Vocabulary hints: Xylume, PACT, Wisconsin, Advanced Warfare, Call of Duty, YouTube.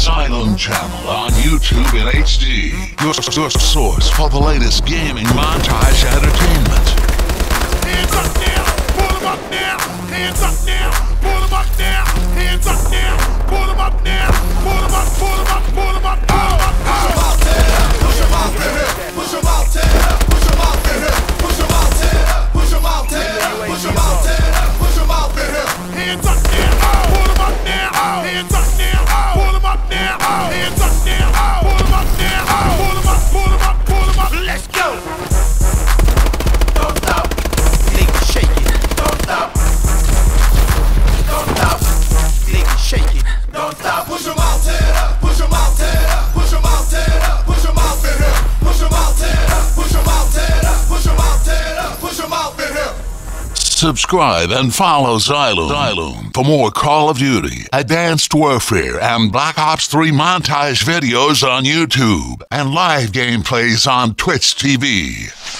Xylume channel on YouTube in HD. Your source for the latest gaming montage entertainment. Hands up now, pull them up now. Hands up now, pull them up now. Hands up now, pull them up now. Pull them up, pull them up, pull them up. Subscribe and follow Xylume for more Call of Duty, Advanced Warfare, and Black Ops 3 montage videos on YouTube and live gameplays on Twitch TV.